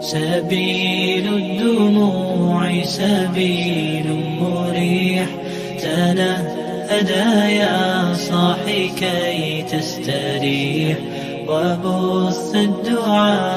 سبيل الدموع سبيل مريح، تنا أدا يا صاحي كي تستريح، وبث الدعاء.